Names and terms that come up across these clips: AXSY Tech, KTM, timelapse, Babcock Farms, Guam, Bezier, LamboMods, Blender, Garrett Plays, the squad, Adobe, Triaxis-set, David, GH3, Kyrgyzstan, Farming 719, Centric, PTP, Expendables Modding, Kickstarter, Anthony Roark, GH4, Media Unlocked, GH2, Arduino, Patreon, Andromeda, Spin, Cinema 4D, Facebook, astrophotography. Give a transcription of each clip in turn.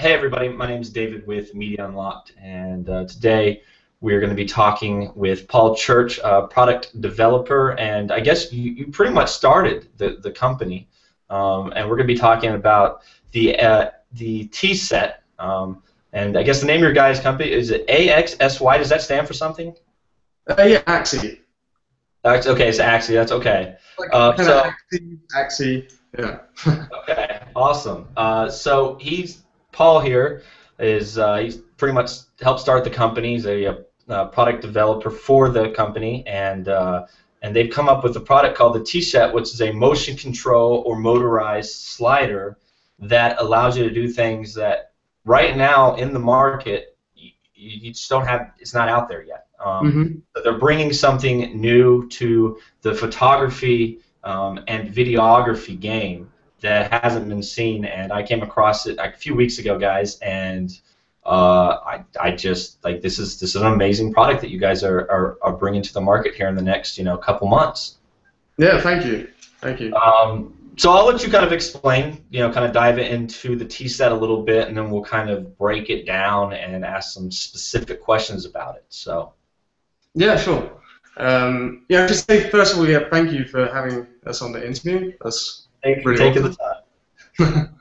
Hey everybody, my name is David with Media Unlocked, and today we're going to be talking with Paul Church, product developer, and I guess you pretty much started the company, and we're going to be talking about the T-set, and I guess the name of your guys' company, is it AXSY, does that stand for something? Yeah, AXSY. Okay, it's AXSY, that's okay. AXSY, yeah. Okay, awesome. So Paul here is he's pretty much helped start the company. He's a product developer for the company, and they've come up with a product called the T-set, which is a motion control or motorized slider that allows you to do things that right now in the market you just don't have. It's not out there yet. But they're bringing something new to the photography and videography game that hasn't been seen, and I came across it a few weeks ago, guys, and I just like this is an amazing product that you guys are bringing to the market here in the next couple months. Yeah, thank you. So I'll let you kind of explain, kind of dive into the T-set a little bit, and then we'll kind of break it down and ask some specific questions about it. So. Yeah, sure. Yeah, just say first of all, yeah, thank you for having us on the interview. Thanks for taking the time.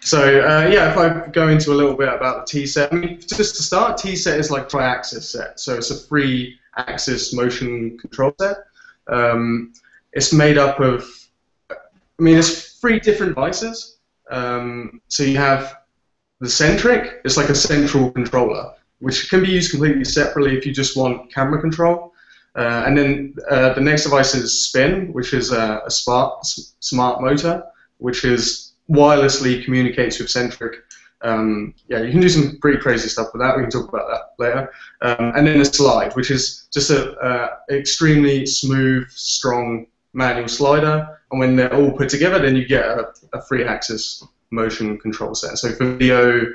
So, yeah, if I go into a little bit about the T-set, I mean, just to start, T-set is like Triaxis-set, so it's a 3-axis motion control set. It's made up of, it's 3 different devices. So you have the Centric, it's like a central controller, which can be used completely separately if you just want camera control. And then the next device is Spin, which is a smart motor, which is wirelessly communicates with Centric. Yeah, you can do some pretty crazy stuff with that. We can talk about that later. And then a Slide, which is just an extremely smooth, strong manual slider. And when they're all put together, then you get a 3-axis motion control set. So for video,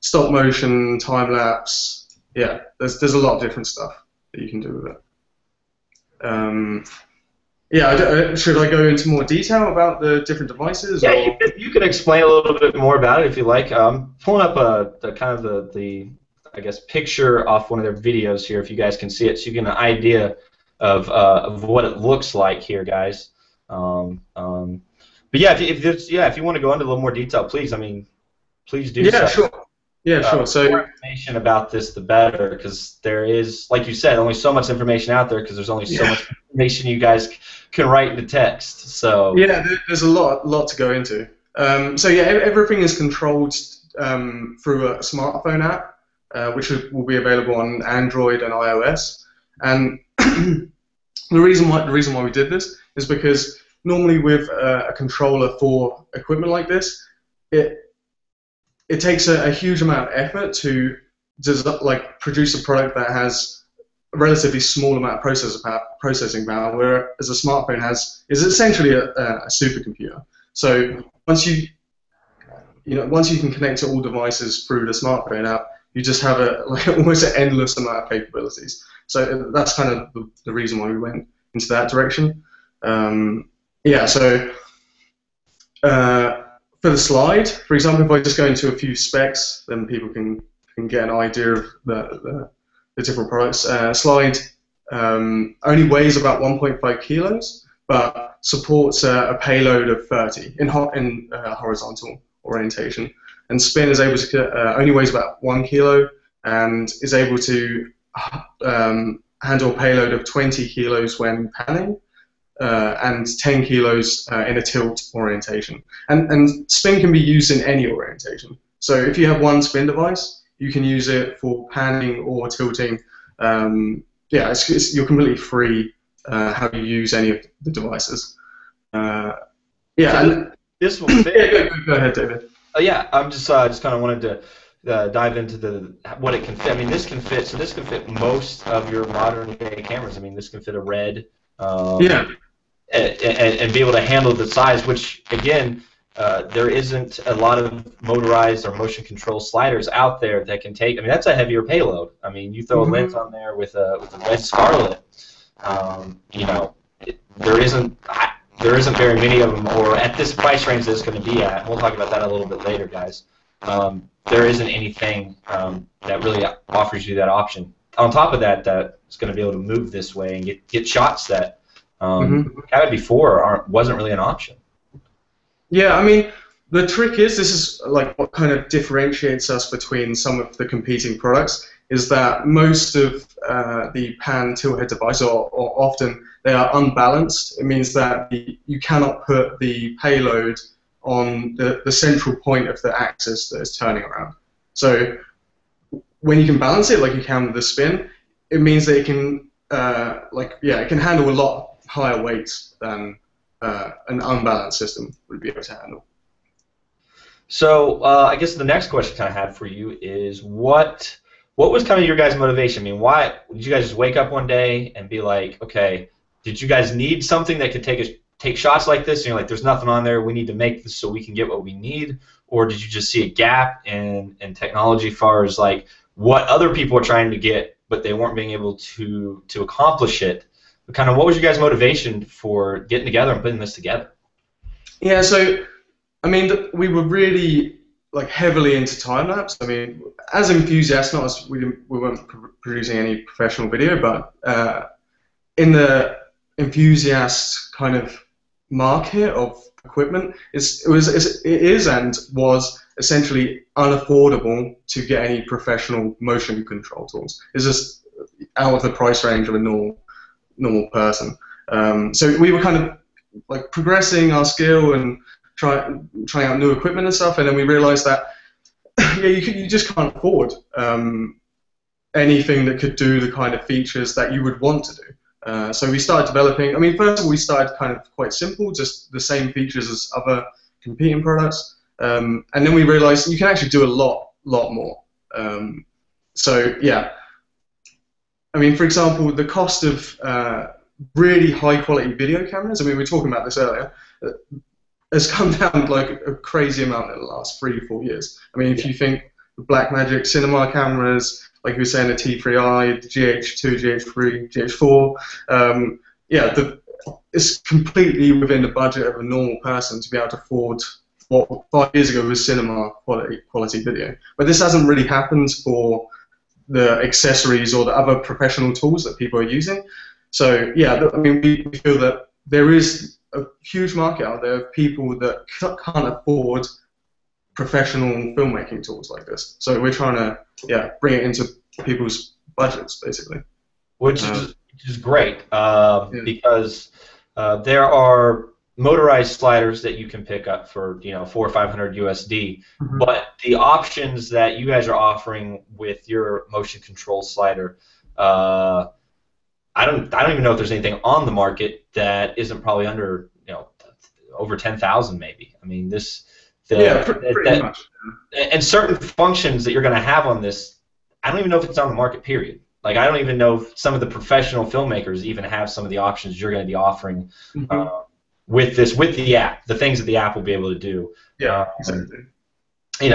stop motion, time lapse, yeah, there's a lot of different stuff that you can do with it. Yeah, should I go into more detail about the different devices? Yeah, you can explain a little bit more about it if you like. I'm pulling up the I guess picture off one of their videos here, if you guys can see it, so you get an idea of what it looks like here, guys. But yeah, if you want to go into a little more detail, please. Please do. Yeah, so. Sure. Yeah, sure. So, the more information about this, the better, because there is, like you said, only so much information out there, because there's only so much information you guys can write into text. So yeah, there's a lot to go into. So yeah, everything is controlled through a smartphone app, which will be available on Android and iOS. And the reason why we did this is because normally with a controller for equipment like this, it takes a huge amount of effort to produce a product that has a relatively small amount of processing power, whereas a smartphone is essentially a supercomputer. So once you can connect to all devices through the smartphone app, you just have almost an endless amount of capabilities. So that's kind of the reason why we went into that direction. Yeah. So. For the Slide, for example, if I just go into a few specs, then people can get an idea of the different products. Slide only weighs about 1.5 kilos, but supports a payload of 30 in horizontal orientation. And Spin is able to only weighs about 1 kilo and is able to handle a payload of 20 kilos when panning. And 10 kilos in a tilt orientation. And Spin can be used in any orientation. So if you have one Spin device, you can use it for panning or tilting. Yeah, you're completely free how you use any of the devices. Yeah. So this will fit. Yeah, go ahead, David. Yeah, I'm just kind of wanted to. Dive into what it can fit. This can fit. So this can fit most of your modern day cameras. This can fit a RED. Yeah. And be able to handle the size, which again, there isn't a lot of motorized or motion control sliders out there that can take. That's a heavier payload. You throw a lens on there with a Red Scarlet. There isn't very many of them, or at this price range that it's going to be at. We'll talk about that a little bit later, guys. there isn't anything that really offers you that option. On top of that, it's going to be able to move this way and get shots that had before wasn't really an option. Yeah, I mean, the trick is, this is like what kind of differentiates us between some of the competing products, is that most of the pan tilt-head device, or often, they are unbalanced. It means that you cannot put the payload on the central point of the axis that is turning around. So when you can balance it, like you can with the spin, it means that it can, it can handle a lot higher weights than an unbalanced system would be able to handle. So I guess the next question I had for you is, what was kind of your guys' motivation? I mean, why did you guys just wake up one day and be like, okay, did you guys need something that could take shots like this? And you're like, there's nothing on there. We need to make this so we can get what we need. Or did you just see a gap in technology, as far as like what other people are trying to get, but they weren't being able to accomplish it? But kind of, what was your guys' motivation for getting together and putting this together? Yeah, so I mean, we were really like heavily into time lapse. I mean, as enthusiasts, not as we weren't producing any professional video, but in the enthusiast kind of market of equipment, it is and was essentially unaffordable to get any professional motion control tools. It's just out of the price range of a normal person. So we were kind of like progressing our skill and trying out new equipment and stuff, and then we realized that you just can't afford anything that could do the kind of features that you would want to do. So we started developing. I mean, first of all, we started kind of quite simple, just the same features as other competing products, and then we realized you can actually do a lot more. So yeah, I mean, for example, the cost of really high-quality video cameras. I mean, we were talking about this earlier. Has come down like a crazy amount in the last 3 or 4 years. I mean, if you think the Blackmagic cinema cameras, like you were saying, the T3i, the GH2, GH3, GH4, it's completely within the budget of a normal person to be able to afford what 5 years ago was cinema quality video. But this hasn't really happened for the accessories or the other professional tools that people are using. So yeah, I mean, we feel that there is a huge market out there of people that can't afford professional filmmaking tools like this. So we're trying to bring it into people's budgets, basically. Which is great, because there are motorized sliders that you can pick up for $400 or $500 USD, but the options that you guys are offering with your motion control slider, I don't even know if there's anything on the market that isn't probably under over 10,000 maybe. I mean, pretty much. And certain functions that you're going to have on this, I don't even know if it's on the market. Period. Like, I don't even know if some of the professional filmmakers even have some of the options you're going to be offering with this, with the app, the things that the app will be able to do. Yeah, exactly.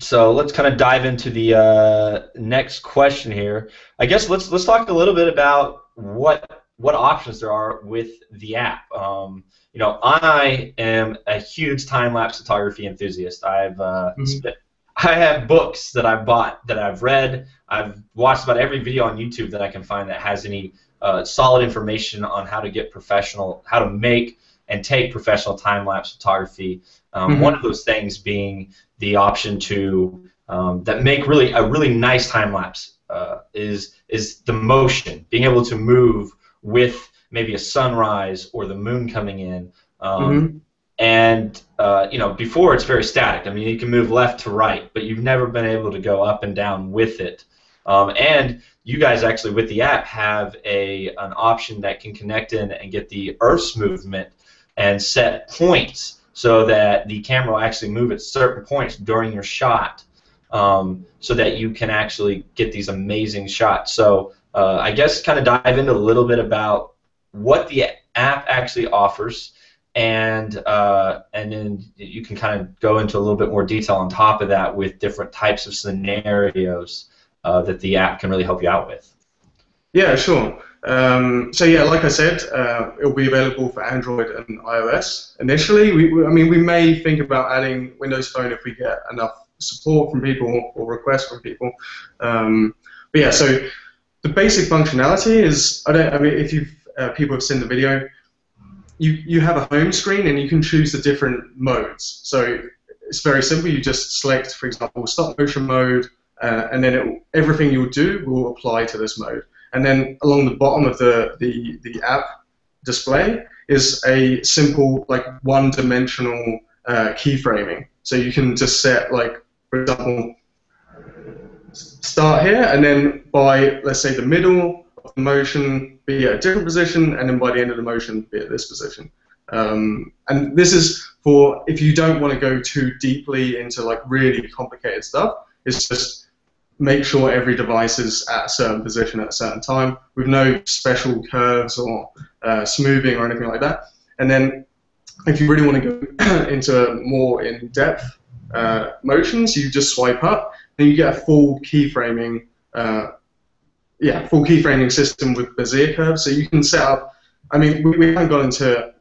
So let's kind of dive into the next question here. I guess let's talk a little bit about what options there are with the app. I am a huge time-lapse photography enthusiast. I have books that I've bought, that I've read. I've watched about every video on YouTube that I can find that has any solid information on how to get professional, how to make and take professional time-lapse photography. One of those things being the option to that make a really nice time lapse is the motion, being able to move with maybe a sunrise or the moon coming in, and before it's very static. I mean, you can move left to right, but you've never been able to go up and down with it. And you guys actually with the app have an option that can connect in and get the Earth's movement and set points, so that the camera will actually move at certain points during your shot, so that you can actually get these amazing shots. So I guess kind of dive into a little bit about what the app actually offers, and then you can kind of go into a little bit more detail on top of that with different types of scenarios that the app can really help you out with. Yeah, sure. So yeah, like I said, it'll be available for Android and iOS initially. I mean, we may think about adding Windows Phone if we get enough support from people or requests from people. But yeah, so the basic functionality is, if you've people have seen the video, you have a home screen and you can choose the different modes. So it's very simple. You just select, for example, stop motion mode, and then everything you'll do will apply to this mode. And then along the bottom of the app display is a simple, like, one-dimensional keyframing. So you can just set, like, for example, start here, and then by, let's say, the middle of the motion, be at a different position, and then by the end of the motion, be at this position. And this is for if you don't want to go too deeply into, like, really complicated stuff. It's just make sure every device is at a certain position at a certain time with no special curves or smoothing or anything like that. And then if you really want to go into more in-depth motions, you just swipe up and you get a full keyframing system with Bezier curves. So you can set up, I mean, we haven't gone into,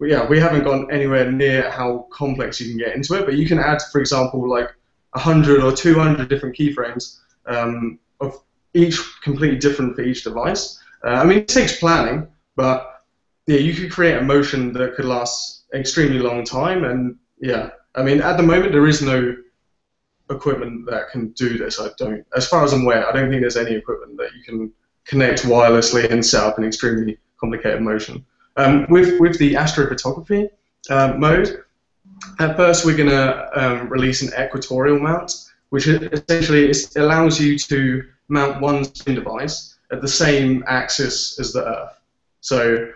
we haven't gone anywhere near how complex you can get into it, but you can add, for example, like 100 or 200 different keyframes, of each completely different for each device. I mean, it takes planning, but yeah, you could create a motion that could last an extremely long time. And yeah, I mean, at the moment there is no equipment that can do this. As far as I'm aware, I don't think there's any equipment that you can connect wirelessly and set up an extremely complicated motion. With the astrophotography mode. At first, we're going to release an equatorial mount, which essentially allows you to mount one spin device at the same axis as the Earth. So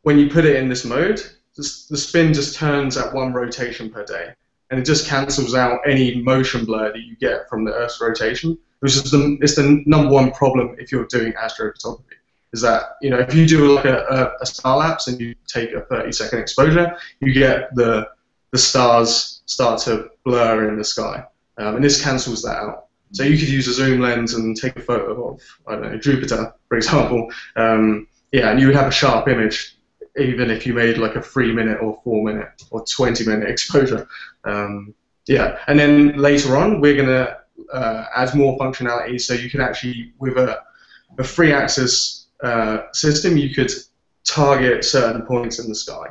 when you put it in this mode, the spin just turns at one rotation per day, and it just cancels out any motion blur that you get from the Earth's rotation, which is the #1 problem if you're doing astrophotography. Is that, you know, if you do like a star lapse and you take a 30-second exposure, you get the stars start to blur in the sky, and this cancels that out. So you could use a zoom lens and take a photo of, I don't know, Jupiter, for example. Yeah, and you would have a sharp image, even if you made like a 3-minute or 4-minute or 20-minute exposure. Yeah, and then later on, we're gonna add more functionality, so you can actually, with a 3-axis system, you could target certain points in the sky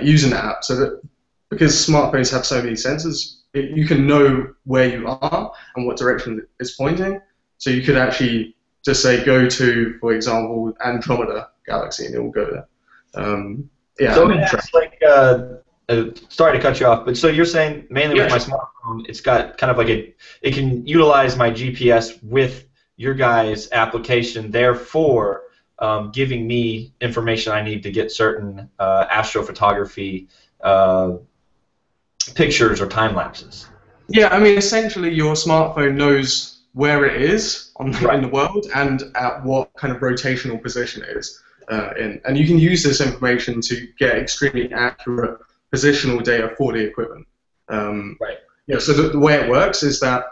using the app. So that, because smartphones have so many sensors, you can know where you are and what direction it's pointing. So you could actually just say, go to, for example, Andromeda Galaxy, and it will go there. Yeah. So it's like, sorry to cut you off, but so you're saying mainly with my smartphone, it's got kind of like it can utilize my GPS with your guys' application, therefore. Giving me information I need to get certain astrophotography pictures or time lapses. Yeah, I mean, essentially your smartphone knows where it is in the world and at what kind of rotational position it is in. And you can use this information to get extremely accurate positional data for the equipment. Yeah, so the way it works is that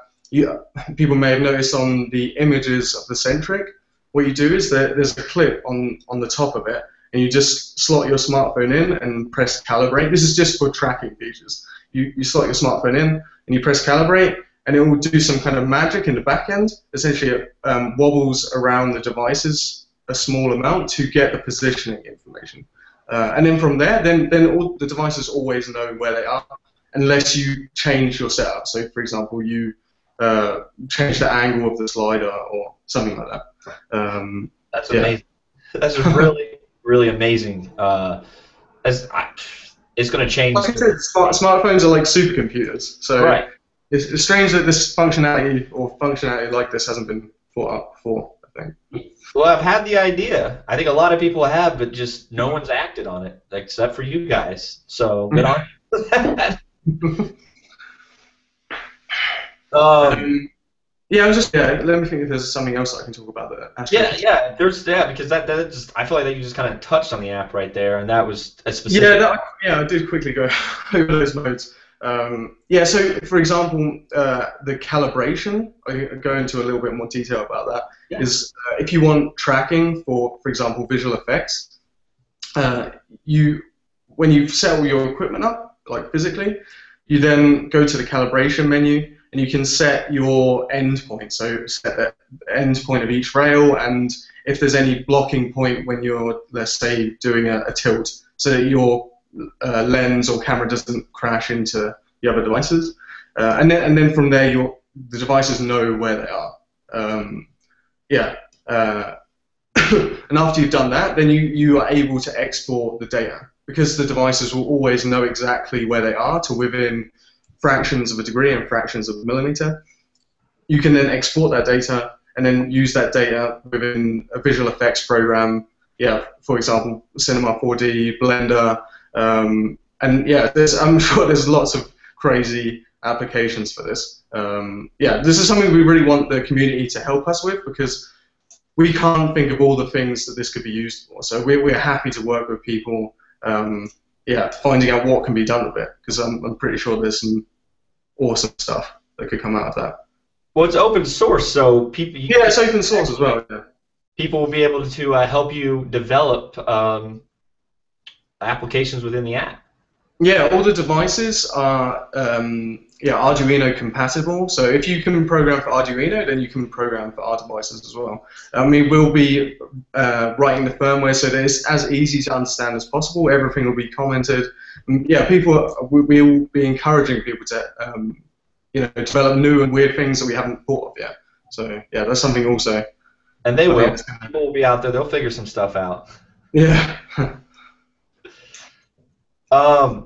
people may have noticed on the images of the Centric, what you do is there's a clip on the top of it, and you just slot your smartphone in and press calibrate. This is just for tracking features. You slot your smartphone in, and you press calibrate, and it will do some kind of magic in the back end. Essentially, it wobbles around the devices a small amount to get the positioning information. And then from there, then all the devices always know where they are, unless you change your setup. So, for example, you change the angle of the slider or something like that. That's amazing. Yeah. That's really, really amazing. It's going to change. Like I said, smartphones are like supercomputers. So it's strange that this functionality like this hasn't been thought up before, I think. Well, I've had the idea. I think a lot of people have, but just no one's acted on it except for you guys. So good on you for that. Yeah, let me think if there's something else I can talk about that. Because that just, I feel like that you just kind of touched on the app right there, and that was a specific. Yeah, I did quickly go over those modes. Yeah, so for example, the calibration, I'll go into a little bit more detail about that, yeah. Is if you want tracking for example, visual effects, when you set all your equipment up, like physically, you then go to the calibration menu and you can set your endpoint, so set the endpoint of each rail, and if there's any blocking point when you're, let's say, doing a tilt, so that your lens or camera doesn't crash into the other devices, and then from there, the devices know where they are. And after you've done that, then you are able to export the data, because the devices will always know exactly where they are to within fractions of a degree and fractions of a millimeter. You can then export that data and then use that data within a visual effects program, yeah, for example, Cinema 4D, Blender, and yeah, I'm sure there's lots of crazy applications for this. Yeah, this is something we really want the community to help us with, because we can't think of all the things that this could be used for, so we're happy to work with people, yeah, finding out what can be done with it, because I'm pretty sure there's some awesome stuff that could come out of that. Well, it's open source, so people... Yeah, it's open source as well, yeah. People will be able to help you develop applications within the app. Yeah, all the devices are yeah, Arduino compatible, so if you can program for Arduino, then you can program for our devices as well. I mean, we'll be writing the firmware so that it's as easy to understand as possible. Everything will be commented. And, yeah, we'll be encouraging people to... you know, develop new and weird things that we haven't thought of yet. So yeah, that's something also. And they will. People will be out there. They'll figure some stuff out. Yeah.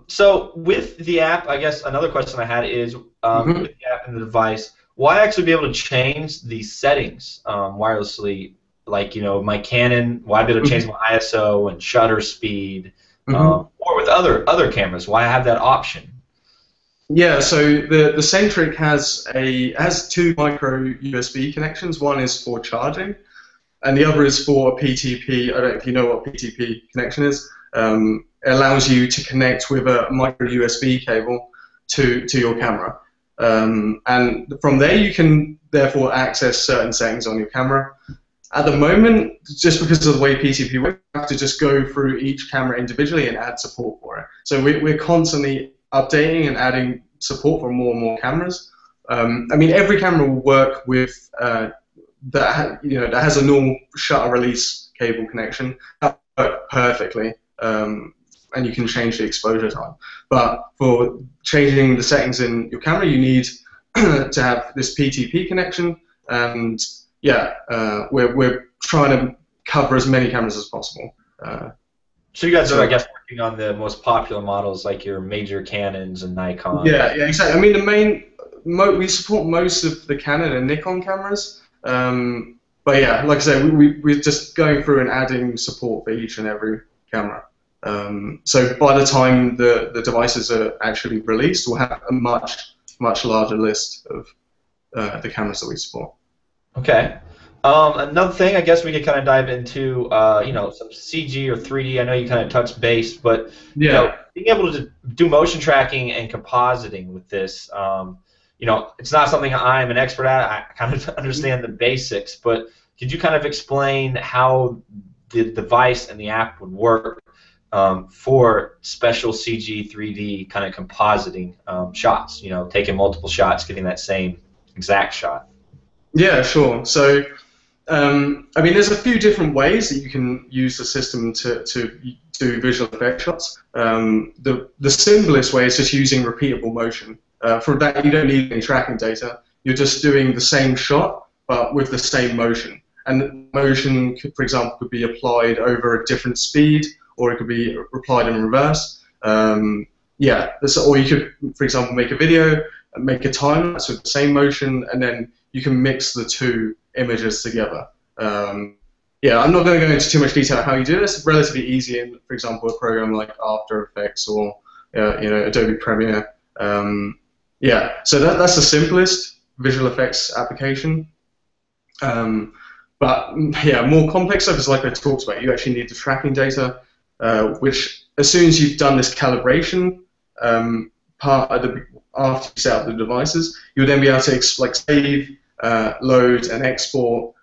So with the app, I guess another question I had is with the app and the device, why actually be able to change the settings wirelessly? Like, you know, my Canon, why be able to change my ISO and shutter speed, or with other cameras? Why have that option? Yeah, so the Centric has two micro USB connections. One is for charging, and the other is for a PTP. I don't know if you know what PTP connection is. It allows you to connect with a micro USB cable to your camera, and from there you can therefore access certain settings on your camera. At the moment, just because of the way PTP works, you have to just go through each camera individually and add support for it. So we're constantly updating and adding support for more and more cameras. I mean, every camera will work with that has a normal shutter release cable connection. That works perfectly, and you can change the exposure time. But for changing the settings in your camera, you need to have this PTP connection. And yeah, we're trying to cover as many cameras as possible. So you guys are, I guess, working on the most popular models, like your major Canons and Nikon. Yeah, yeah, exactly. I mean, we support most of the Canon and Nikon cameras, but yeah, like I said, we're just going through and adding support for each and every camera. So by the time the devices are actually released, we'll have a much larger list of the cameras that we support. Okay. Another thing, I guess we could kind of dive into, you know, some CG or 3D. I know you kind of touched base, but yeah, you know, being able to do motion tracking and compositing with this, you know, it's not something I'm an expert at. I kind of understand the basics, but could you kind of explain how the device and the app would work for special CG, 3D kind of compositing shots? You know, taking multiple shots, getting that same exact shot. Yeah, sure. So. I mean, there's a few different ways that you can use the system to do visual effect shots. The simplest way is just using repeatable motion. For that, you don't need any tracking data. You're just doing the same shot, but with the same motion. And motion, for example, could be applied over a different speed, or it could be applied in reverse. Yeah, or you could, for example, make a video, make a time lapse with the same motion, and then you can mix the two images together. Yeah, I'm not going to go into too much detail on how you do this. It's relatively easy in, for example, a program like After Effects or you know, Adobe Premiere. Yeah, so that's the simplest visual effects application. But yeah, more complex stuff is like I talked about. You actually need the tracking data, which as soon as you've done this calibration, part of the, after you set up the devices, you'll then be able to like save, load, and export.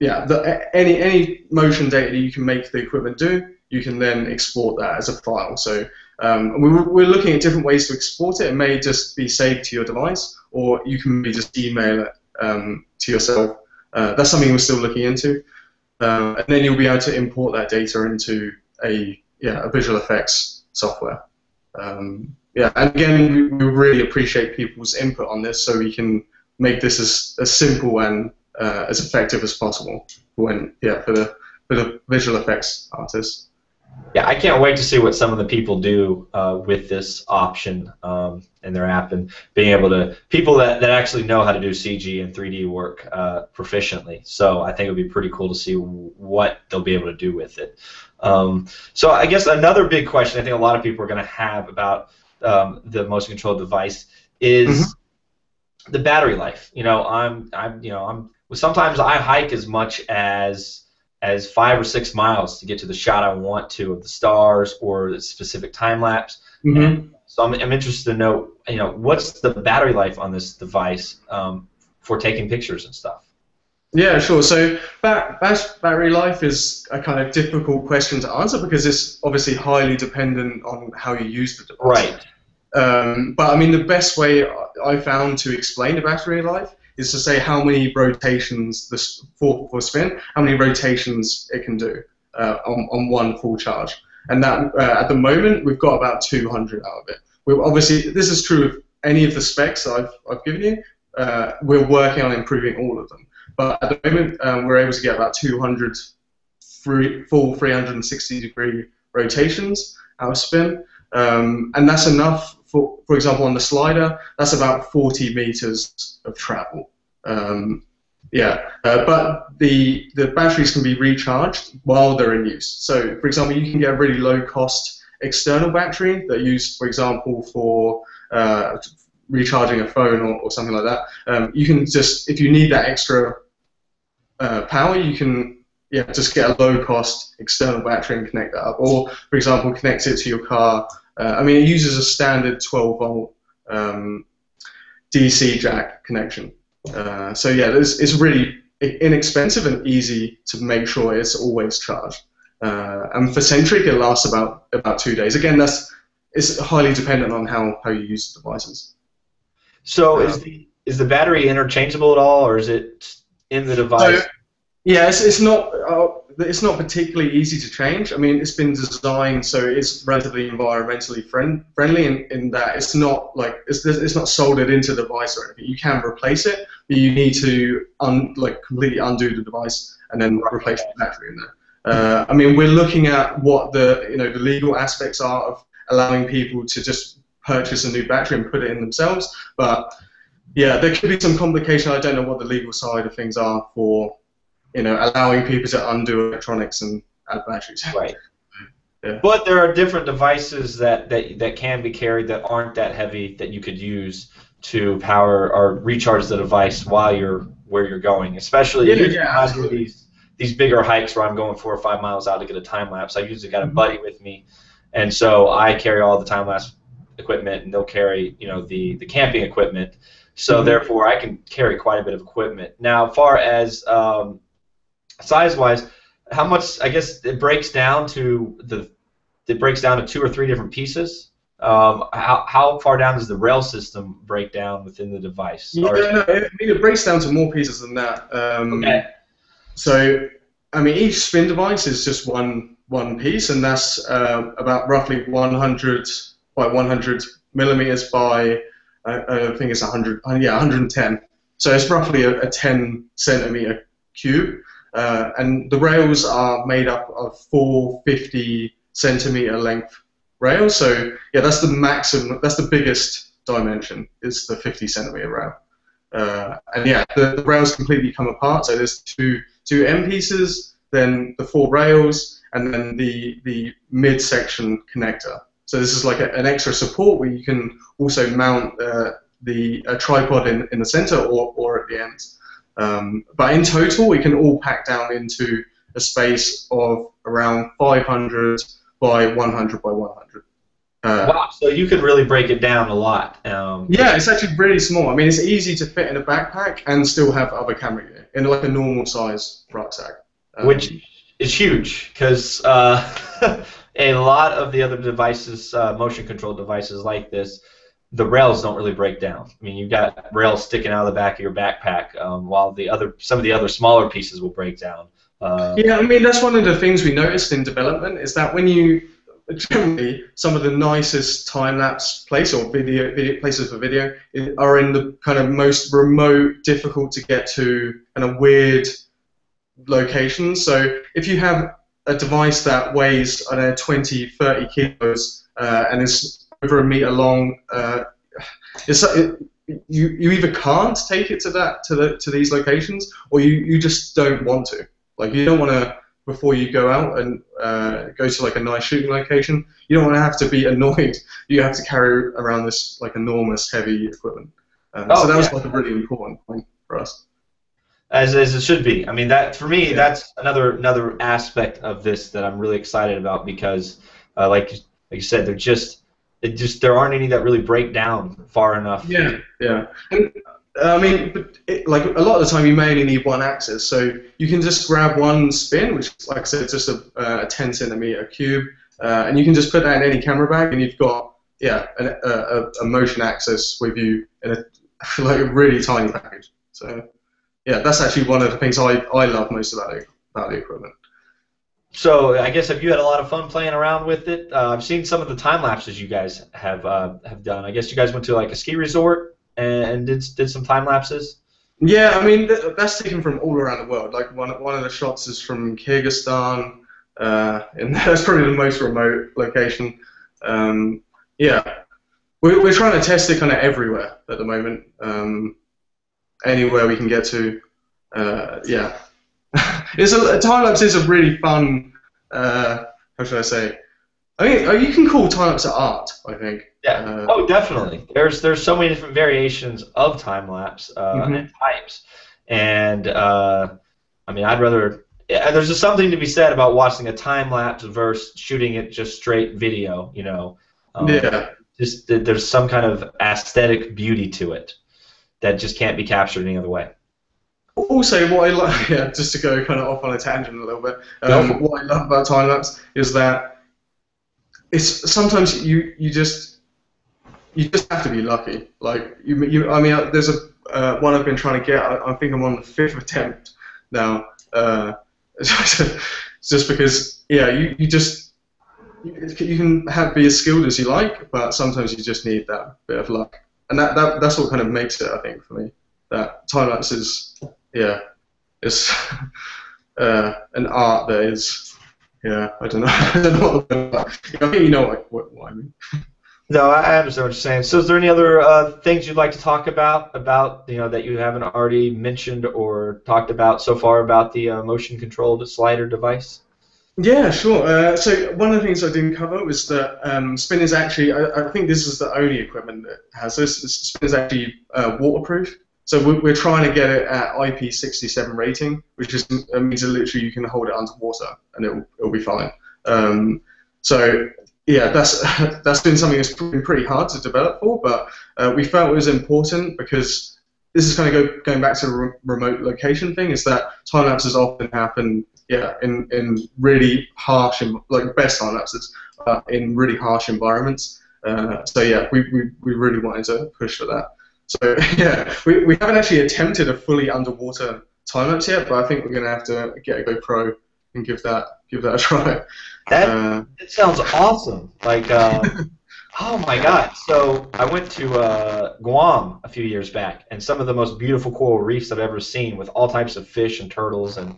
Yeah, any motion data you can make the equipment do, you can then export that as a file. So we're looking at different ways to export it. It may just be saved to your device, or you can maybe just email it to yourself. That's something we're still looking into. And then you'll be able to import that data into a visual effects software. Yeah, and again, we really appreciate people's input on this, so we can make this as simple and as effective as possible for the visual effects artists. Yeah, I can't wait to see what some of the people do with this option in their app, and being able to, people that actually know how to do CG and 3D work proficiently. So I think it would be pretty cool to see what they'll be able to do with it. So I guess another big question I think a lot of people are going to have about the motion control device is the battery life. You know, sometimes I hike as much as 5 or 6 miles to get to the shot I want to of the stars or the specific time lapse. And so I'm interested to know, you know, what's the battery life on this device for taking pictures and stuff? Yeah, sure. So battery life is a kind of difficult question to answer because it's obviously highly dependent on how you use the device. Right. But I mean, the best way I found to explain the battery life is to say how many rotations this for spin, how many rotations it can do on one full charge, and that at the moment we've got about 200 out of it. We're obviously, this is true of any of the specs I've given you. We're working on improving all of them, but at the moment we're able to get about 200 full 360-degree rotations out of spin, and that's enough. For example, on the slider, that's about 40 meters of travel. But the batteries can be recharged while they're in use. So, for example, you can get a really low-cost external battery that used, for example, for recharging a phone or something like that. You can just, if you need that extra power, you can just get a low-cost external battery and connect that up. Or, for example, connect it to your car. I mean, it uses a standard 12-volt DC jack connection. So yeah, it's really inexpensive and easy to make sure it's always charged. And for Centric, it lasts about 2 days. Again, it's highly dependent on how you use the devices. So is the battery interchangeable at all, or is it in the device? So, yeah, it's not. It's not particularly easy to change. I mean, it's been designed so it's relatively environmentally friendly in that it's not like it's not soldered into the device or anything. You can replace it, but you need to completely undo the device and then replace the battery in there. I mean, we're looking at what the legal aspects are of allowing people to just purchase a new battery and put it in themselves. But yeah, there could be some complication. I don't know what the legal side of things are for, you know, allowing people to undo electronics and add batteries. Right. Yeah. But there are different devices that can be carried that aren't that heavy that you could use to power or recharge the device while you're where you're going. Especially these bigger hikes where I'm going 4 or 5 miles out to get a time lapse. I usually got a buddy with me, and so I carry all the time lapse equipment, and they'll carry the camping equipment. So therefore, I can carry quite a bit of equipment. Now, as far as size-wise, how much? I guess it breaks down to two or three different pieces. How far down does the rail system break down within the device? Yeah, it breaks down to more pieces than that. Okay. So, I mean, each spin device is just one piece, and that's about roughly 100 by 100 millimeters by I think it's 110. So it's roughly a 10-centimeter cube. And the rails are made up of 4 50-centimeter length rails. So yeah, that's the maximum. That's the biggest dimension. It's the 50-centimeter rail. And yeah, the rails completely come apart. So there's two end pieces, then the 4 rails, and then the mid section connector. So this is like an extra support where you can also mount a tripod in the center or at the ends. But in total, we can all pack down into a space of around 500 by 100 by 100. Wow, so you could really break it down a lot. Yeah, it's actually really small. I mean, it's easy to fit in a backpack and still have other camera gear in like a normal size rucksack. Which is huge, because a lot of the other devices, motion control devices like this, the rails don't really break down. I mean, you've got rails sticking out of the back of your backpack, while the other, some of the other smaller pieces will break down. Yeah, I mean, that's one of the things we noticed in development, is that when you, generally, some of the nicest time-lapse place or video places for video are in the kind of most remote, difficult to get to, and a weird location. So if you have a device that weighs, I don't know, 20, 30 kilos and is over a meter long, you either can't take it to that to these locations, or you just don't want to. Like, you don't want to, before you go out and go to like a nice shooting location, you don't want to have to be annoyed. You have to carry around this like enormous heavy equipment. So that was like a really important thing for us. As it should be. I mean, that for me, that's another aspect of this that I'm really excited about, because, like you said, they're just there aren't any that really break down far enough. Yeah, yeah. And, I mean, but like a lot of the time, you may only need one axis, so you can just grab one spin, which, like I said, is just a 10-centimeter cube, and you can just put that in any camera bag, and you've got a motion axis with you in a like a really tiny package. So yeah, that's actually one of the things I love most about the equipment. So I guess have you had a lot of fun playing around with it? I've seen some of the time lapses you guys have done. I guess you guys went to like a ski resort and did some time lapses? Yeah, I mean, that's taken from all around the world. Like one of the shots is from Kyrgyzstan, and that's probably the most remote location. Yeah, we're trying to test it kind of everywhere at the moment, anywhere we can get to. Yeah, time lapse is a really fun. How should I say? I mean, you can call time-lapse art, I think. Yeah. Oh, definitely. There's so many different variations of time-lapse and types, and I mean, I'd rather. There's just something to be said about watching a time-lapse versus shooting it just straight video. You know. Yeah. Just there's some kind of aesthetic beauty to it that just can't be captured any other way. Also, what I like, just to go kind of off on a tangent a little bit. What I love about time-lapse is that. It's sometimes you just have to be lucky. Like I mean, there's a one I've been trying to get. I think I'm on the 5th attempt now. It's just because you can be as skilled as you like, but sometimes you just need that bit of luck, and that's what kind of makes it, I think, for me. That time lapse is it's an art that is. Yeah, I don't know. You know what I mean. No, I understand what you're saying. So, is there any other things you'd like to talk about that you haven't already mentioned or talked about so far about the motion-controlled slider device? Yeah, sure. So, one of the things I didn't cover was that Spin is actually. I think this is the only equipment that has this. Spin is actually waterproof. So we're trying to get it at IP67 rating, which is, means literally you can hold it underwater and it'll be fine. So yeah, that's been something that's been pretty hard to develop for, but we felt it was important because this is kind of going back to the remote location thing. Is that time lapses often happen, in really harsh and like best time lapses in really harsh environments. So yeah, we really wanted to push for that. So yeah, we haven't actually attempted a fully underwater time-lapse yet, but I think we're going to have to get a GoPro and give that a try. That sounds awesome. Like, oh my God! So I went to Guam a few years back, and some of the most beautiful coral reefs I've ever seen, with all types of fish and turtles, and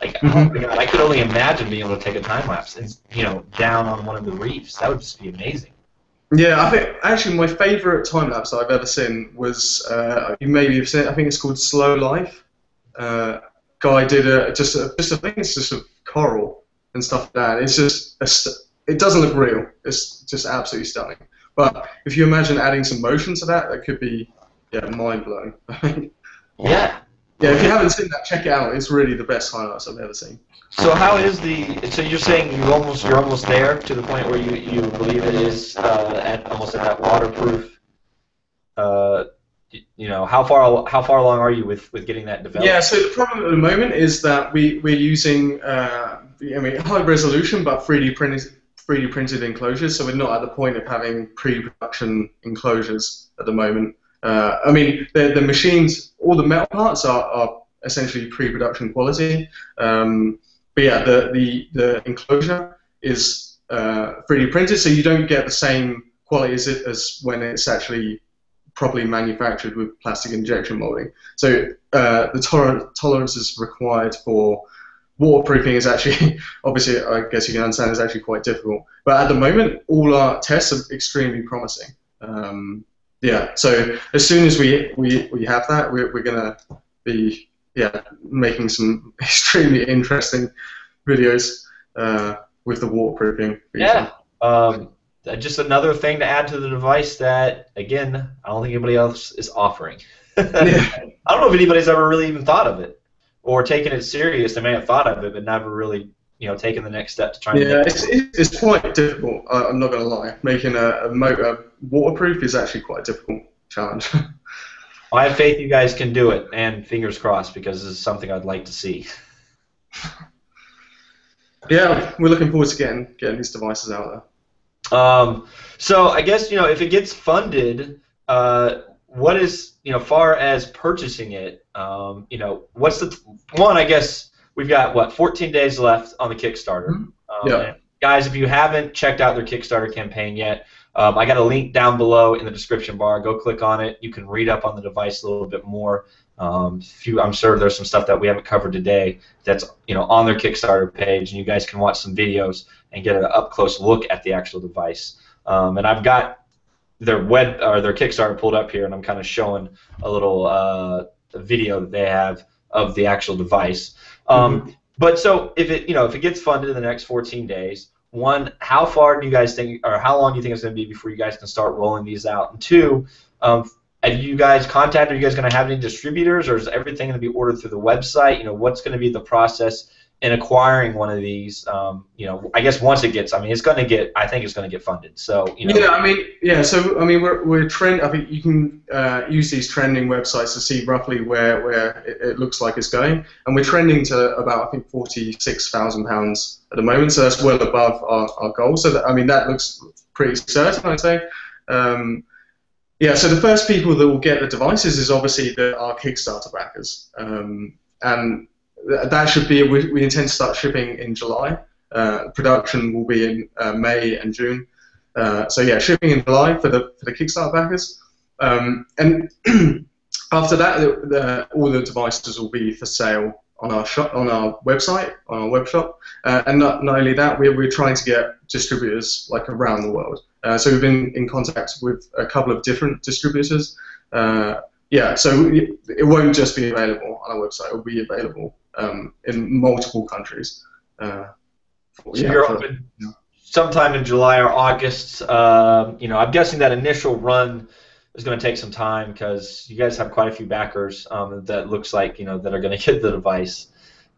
like, oh my God, I could only imagine being able to take a time-lapse and down on one of the reefs. That would just be amazing. Yeah, I think actually my favourite time lapse I've ever seen was you maybe have seen it. I think it's called Slow Life. Guy did just a thing. It's just a coral and stuff like that. It's just it doesn't look real. It's just absolutely stunning. But if you imagine adding some motion to that, that could be mind blowing. Yeah, Yeah, if you haven't seen that, check it out. It's really the best highlights I've ever seen. So how is the? So you're saying you're almost there to the point where you believe it is at almost at that waterproof. You know, how far along are you with getting that developed? Yeah, so the problem at the moment is that we're using high resolution but 3D printed enclosures, so we're not at the point of having pre-production enclosures at the moment. I mean, the machines, all the metal parts are essentially pre-production quality. But yeah, the enclosure is 3D printed, so you don't get the same quality as when it's actually properly manufactured with plastic injection molding. So the tolerances required for waterproofing is actually, obviously, I guess you can understand, is actually quite difficult. But at the moment, all our tests are extremely promising. Yeah, so as soon as we have that, we're going to be making some extremely interesting videos with the waterproofing feature. Yeah, just another thing to add to the device that, again, I don't think anybody else is offering. Yeah. I don't know if anybody's ever really even thought of it or taken it serious. They may have thought of it, but never really, you know, taken the next step to try. Yeah, it's quite difficult. I'm not going to lie. Making a motor waterproof is actually quite a difficult challenge. I have faith you guys can do it, and fingers crossed, because this is something I'd like to see. Yeah, we're looking forward to getting these devices out there. So I guess, you know, if it gets funded, what is, you know, far as purchasing it, you know, what's the one? I guess we've got, what, 14 days left on the Kickstarter. Yeah. Guys, if you haven't checked out their Kickstarter campaign yet, I got a link down below in the description bar. Go click on it. You can read up on the device a little bit more. I'm sure there's some stuff that we haven't covered today that's, you know, on their Kickstarter page, and you guys can watch some videos and get an up-close look at the actual device. And I've got their their Kickstarter pulled up here, and I'm kind of showing a little video that they have of the actual device. But so if it, you know, if it gets funded in the next 14 days, one, how far do you guys think, or how long do you think it's going to be before you guys can start rolling these out? And two, have you guys contacted? Are you guys going to have any distributors, or is everything going to be ordered through the website? You know, what's going to be the process in acquiring one of these? You know, I guess once it gets, I mean, it's going to get, I think it's going to get funded. So, you know. Yeah, I mean, yeah. So I mean, we're trend. I think you can use these trending websites to see roughly where it looks like it's going, and we're trending to about, I think, £46,000. At the moment, so that's well above our goal. So that, I mean, that looks pretty certain, I'd say. Yeah. So the first people that will get the devices is obviously our Kickstarter backers, and that should be. We intend to start shipping in July. Production will be in May and June. So yeah, shipping in July for the Kickstarter backers, and after that, all the devices will be for sale on our web shop, and not only that, we're trying to get distributors like around the world. So we've been in contact with a couple of different distributors. Yeah, so it won't just be available on our website; it'll be available in multiple countries. So you're open sometime in July or August. You know, I'm guessing that initial run is going to take some time because you guys have quite a few backers that looks like, you know, that are going to get the device.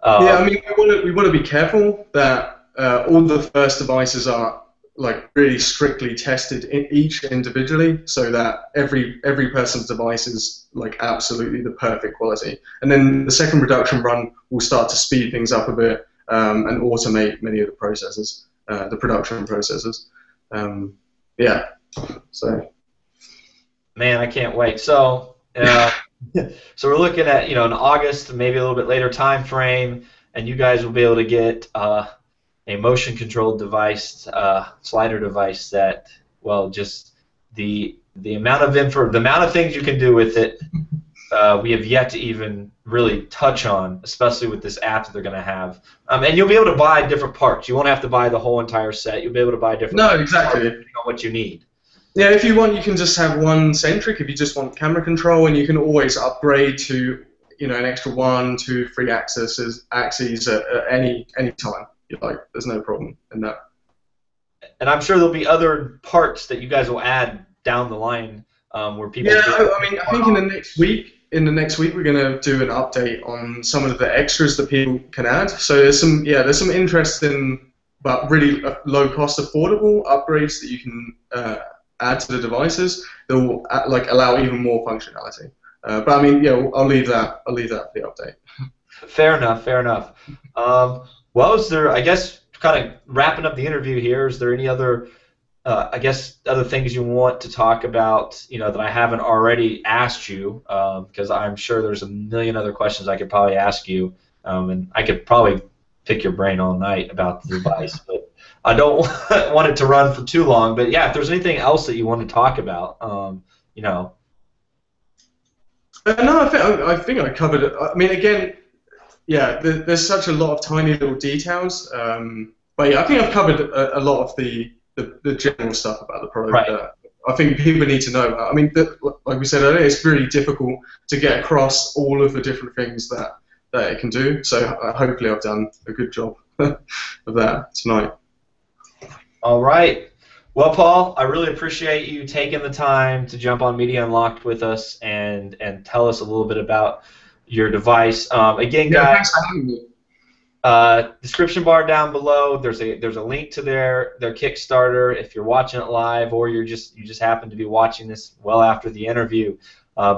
Yeah, I mean, we want to be careful that all the first devices are like really strictly tested individually, so that every person's device is like absolutely the perfect quality. And then the second production run will start to speed things up a bit and automate many of the processes, the production processes. Yeah, so. Man, I can't wait. So, so we're looking at, you know, an August, maybe a little bit later time frame, and you guys will be able to get a motion-controlled device, slider device that, well, just the amount of info, the amount of things you can do with it, we have yet to even really touch on, especially with this app that they're going to have. And you'll be able to buy different parts. You won't have to buy the whole entire set. You'll be able to buy different parts depending on what you need. Yeah, if you want, you can just have one Centric. If you just want camera control, and you can always upgrade to, you know, an extra 1, 2, 3 axes at any time you like. There's no problem in that. And I'm sure there'll be other parts that you guys will add down the line where people. Yeah, I mean, I think in the next week, in the next week, we're going to do an update on some of the extras that people can add. So there's some, yeah, there's some interesting but really low-cost, affordable upgrades that you can add to the devices that will like allow even more functionality. But I mean, yeah, I'll leave that for the update. Fair enough. Fair enough. Well, is there? I guess kind of wrapping up the interview here. Is there any other? I guess other things you want to talk about, you know, that I haven't already asked you, because I'm sure there's a million other questions I could probably ask you, and I could probably pick your brain all night about the device, but I don't want it to run for too long. But yeah, if there's anything else that you want to talk about, you know. No, I think I covered it. I mean, again, yeah, there's such a lot of tiny little details, but yeah, I think I've covered a lot of the general stuff about the product. Right. I think people need to know about. I mean, like we said earlier, it's really difficult to get across all of the different things that it can do. So hopefully I've done a good job of that tonight. All right. Well, Paul, I really appreciate you taking the time to jump on Media Unlocked with us and tell us a little bit about your device. Again, yeah, guys. Thanks for having me. Description bar down below. There's a link to their Kickstarter. If you're watching it live, or you just happen to be watching this well after the interview,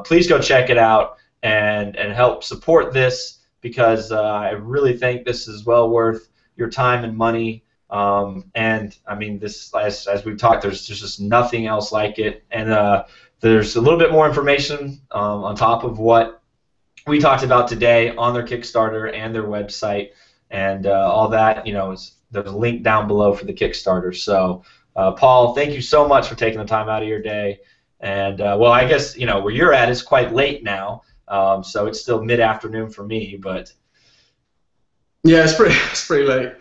please go check it out and help support this, because I really think this is well worth your time and money. And I mean, this as we've talked, there's just nothing else like it. And there's a little bit more information on top of what we talked about today on their Kickstarter and their website. And all that, you know, there's a link down below for the Kickstarter. So, Paul, thank you so much for taking the time out of your day. And, well, I guess, you know, where you're at is quite late now, so it's still mid-afternoon for me, but... Yeah, it's pretty late.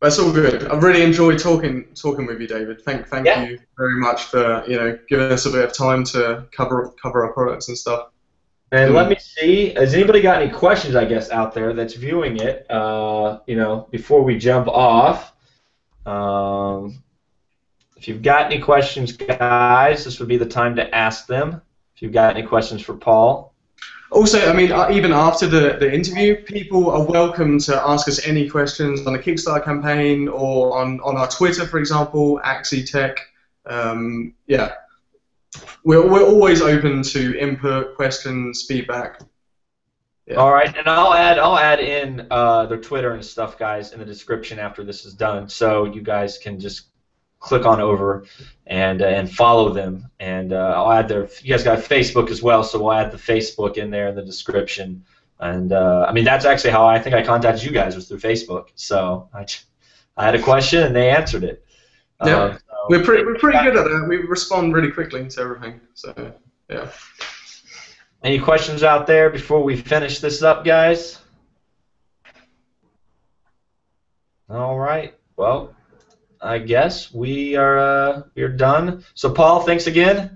That's all good. I've really enjoyed talking with you, David. Thank you very much for, you know, giving us a bit of time to cover our products and stuff. And let me see, has anybody got any questions, I guess, out there that's viewing it, you know, before we jump off? If you've got any questions, guys, this would be the time to ask them. If you've got any questions for Paul. Also, I mean, even after the interview, people are welcome to ask us any questions on the Kickstarter campaign or on our Twitter, for example, AXSY Tech. Yeah. We're always open to input, questions, feedback. Yeah. All right, and I'll add in their Twitter and stuff, guys, in the description after this is done, so you guys can just click on over and follow them. And I'll add their. You guys got Facebook as well, so we'll add the Facebook in there in the description. And I mean, that's actually how I think I contacted you guys, was through Facebook. So I had a question and they answered it. Yeah. We're pretty good at that. We respond really quickly to everything. So, yeah. Any questions out there before we finish this up, guys? All right. Well, I guess we are done. So, Paul, thanks again.